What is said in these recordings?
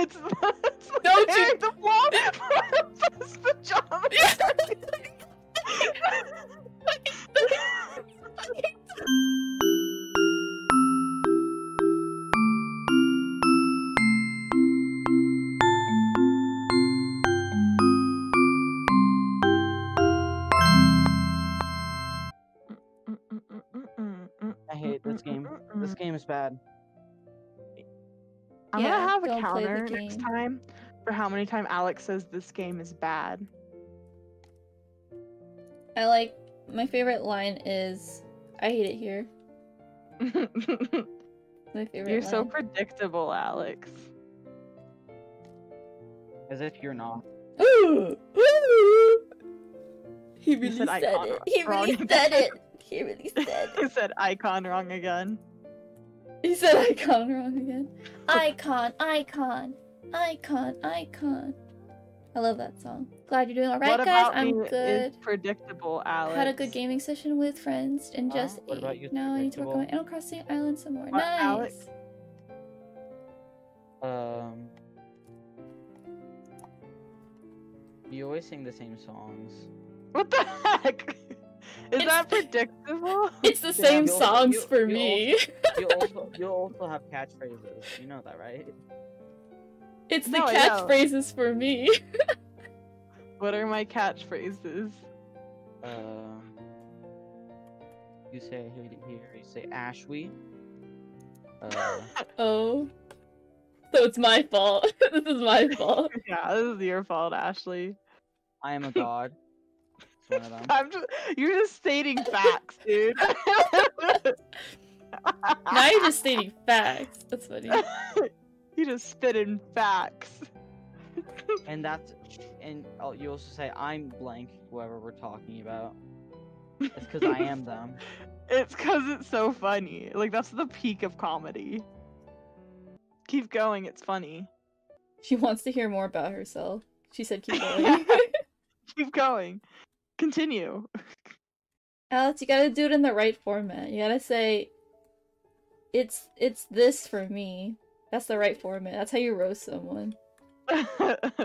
It's the one from his pajamas. I hate this game. This game is bad. I'm gonna have a counter next time for how many times Alex says this game is bad. I like, my favorite line is, I hate it here. My favorite You're line. So predictable, Alex. As if you're not. Ooh! Ooh! He really said it. He really said it. He really said it. He said icon wrong again. He said icon wrong again. Icon, icon, icon, icon. I love that song. Glad you're doing all right, guys. I'm good. Is predictable, Alex. Had a good gaming session with friends and just ate. Now I need to work on my Animal Crossing Island some more. Nice. Alex? You always sing the same songs. What the heck? Is that predictable? It's the same songs for me. You'll also have catchphrases. You know that, right? It's the catchphrases for me. What are my catchphrases? You say I hate it here. You say Ashwee. Oh. So it's my fault. This is my fault. Yeah, this is your fault, Ashley. I am a god. You're just stating facts, dude. Now you're just stating facts. That's funny. You just spit in facts. And that's, and you also say I'm blank. Whoever we're talking about, it's because I am them. It's because it's so funny. Like that's the peak of comedy. Keep going. It's funny. She wants to hear more about herself. She said, "Keep going." Keep going. Continue. Alex, you gotta do it in the right format. You gotta say, it's this for me. That's the right format. That's how you roast someone. You know what I'm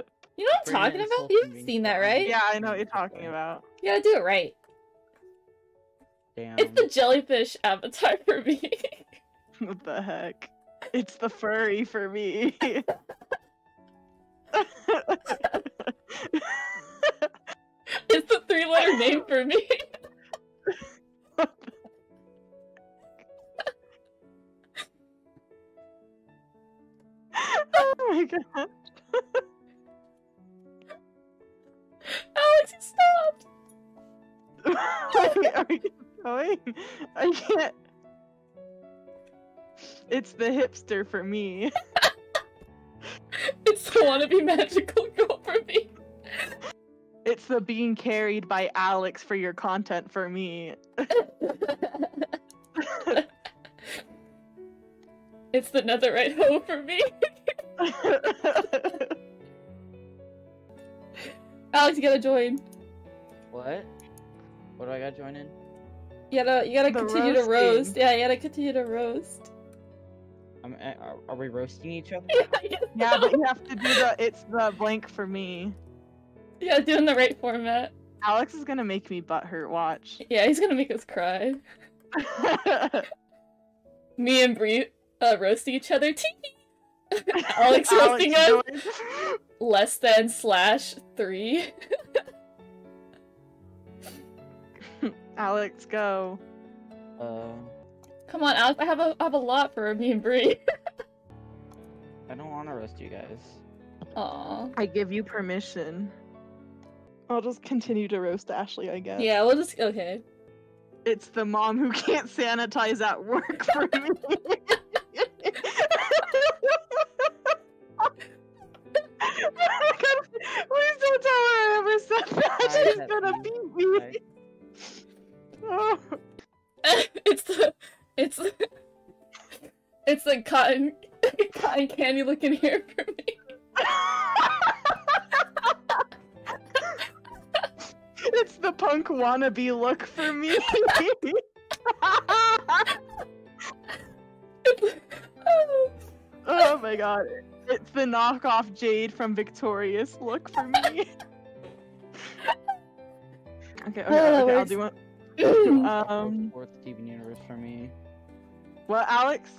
talking about? You've seen that, right? Yeah, I know what you're talking about. You gotta do it right. Damn. It's the jellyfish avatar for me. What the heck? It's the furry for me. It's the three-letter name for me. Oh my god! Alex, stop! Wait, are you going? I can't. It's the hipster for me. It's the wannabe magical girl for me. It's the being carried by Alex for your content for me. It's the netherite hoe for me. Alex, you gotta join. What? What do I gotta join in? You gotta continue to roast. Yeah, you gotta continue to roast. Are we roasting each other? Yeah, but you have to do the it's the blank for me. Yeah, doing the right format. Alex is gonna make me butthurt, watch. Yeah, he's gonna make us cry. Me and Bree roasting each other. Alex roasting us. Less than /3. Alex, go. Come on, Alex. I have a lot for me and Bree. I don't want to roast you guys. Aw. I give you permission. I'll just continue to roast Ashley, I guess. Yeah, we'll just- okay. It's the mom who can't sanitize at work for me. Please don't tell her I ever said that. She's gonna beat me. Okay. Oh. It's the cotton candy looking hair for me. It's the punk wannabe look for me. Oh my my god. It's the knockoff Jade from Victorious look for me. Okay, I'll do one. Fourth Steven Universe for me. What, Alex?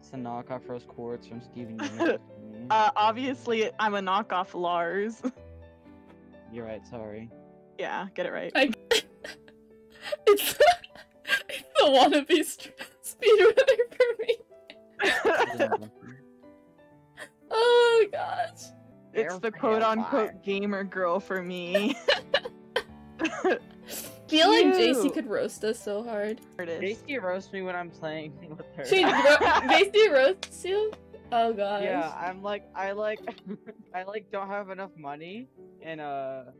It's a knockoff Rose Quartz from Steven Universe for me. Obviously, I'm a knockoff Lars. You're right, sorry. Yeah, get it right. It's the wannabe speedrunner for me. Oh gosh. It's the quote-unquote gamer girl for me. I feel like JC could roast us so hard. JC roasts me when I'm playing with her. JC roasts you? Oh gosh. Yeah, I'm like, I don't have enough money in our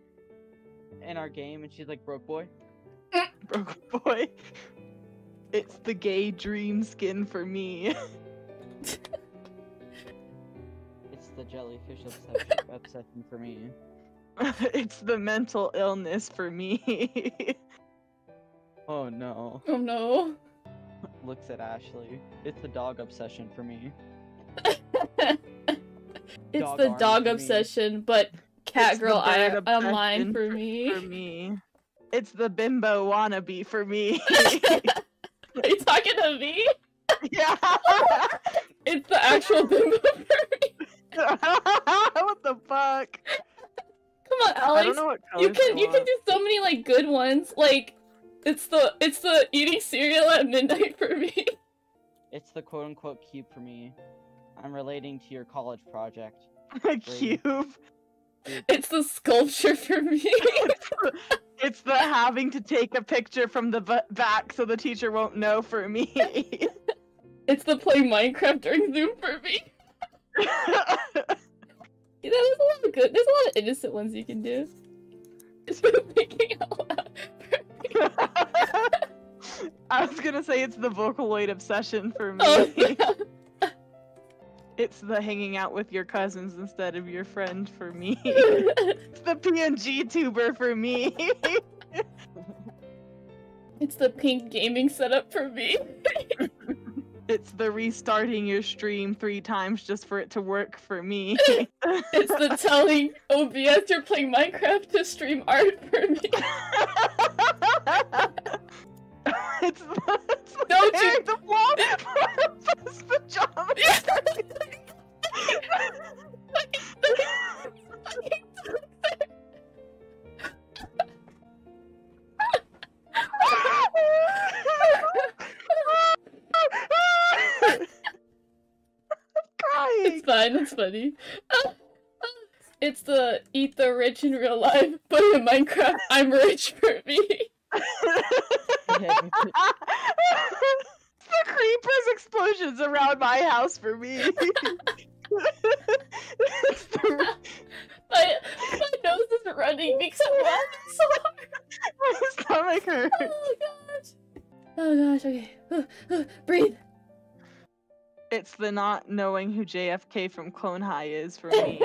game, and she's like, broke boy. Broke boy. It's the gay dream skin for me. It's the jellyfish obsession for me. It's the mental illness for me. Oh no. Oh no. Looks at Ashley. It's the dog obsession for me. It's the dog obsession, but cat girl online for me. It's the bimbo wannabe for me. Are you talking to me? Yeah. It's the actual bimbo for me. What the fuck? Come on, Alex. I don't know what you can do so many like good ones. Like, it's the eating cereal at midnight for me. It's the quote unquote cube for me. I'm relating to your college project. A cube. It's the sculpture for me. It's the having to take a picture from the back so the teacher won't know for me. It's the play Minecraft during Zoom for me. Yeah, there's a lot of good. There's a lot of innocent ones you can do. Just for thinking out loud. I was gonna say it's the Vocaloid obsession for me. Oh, yeah. It's the hanging out with your cousins instead of your friend for me. It's the PNG tuber for me. It's the pink gaming setup for me. It's the restarting your stream 3 times just for it to work for me. It's the telling OBS you're playing Minecraft to stream art for me. it's the don't you the wall for pajamas. It's fine, it's funny. It's the eat the rich in real life, but in Minecraft, I'm rich for me. It's the creepers explosions around my house for me. It's the... my nose is running because I'm laughing so hard. My stomach hurts. Oh gosh. Oh gosh, okay. Breathe. It's the not knowing who JFK from Clone High is for me.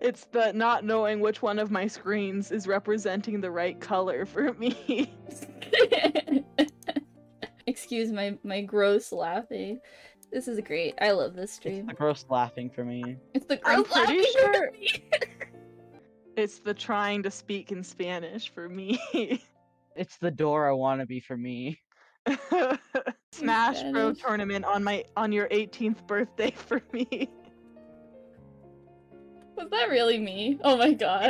It's the not knowing which one of my screens is representing the right color for me. Excuse my gross laughing. This is great. I love this stream. It's the gross laughing for me. It's the gross laughing for me. It's the trying to speak in Spanish for me. It's the Dora wannabe for me. Smash Pro tournament on your 18th birthday for me. Was that really me? Oh my god.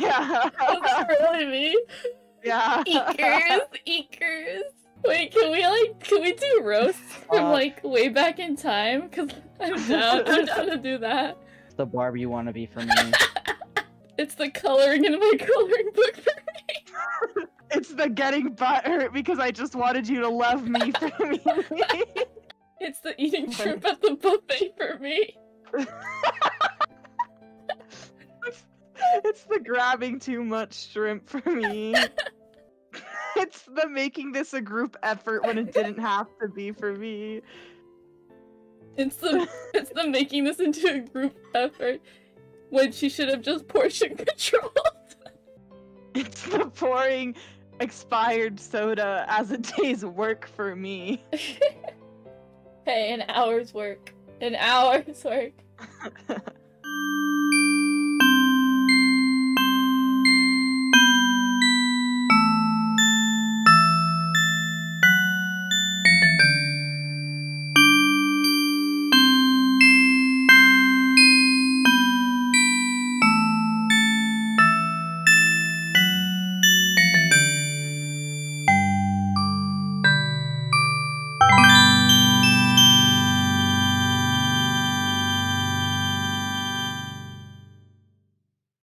Yeah. Was that really me? Yeah. Eekers. Wait, can we do roasts from like way back in time? Cause I'm down to do that. It's the Barbie wannabe for me. It's the coloring in my coloring book for me. It's the getting butt hurt because I just wanted you to love me for me. It's the eating shrimp at the buffet for me. It's the grabbing too much shrimp for me. It's the making this a group effort when it didn't have to be for me. It's the making this into a group effort when she should have just portion controlled. It's the pouring expired soda as a day's work for me. pay an hour's work. An hour's work.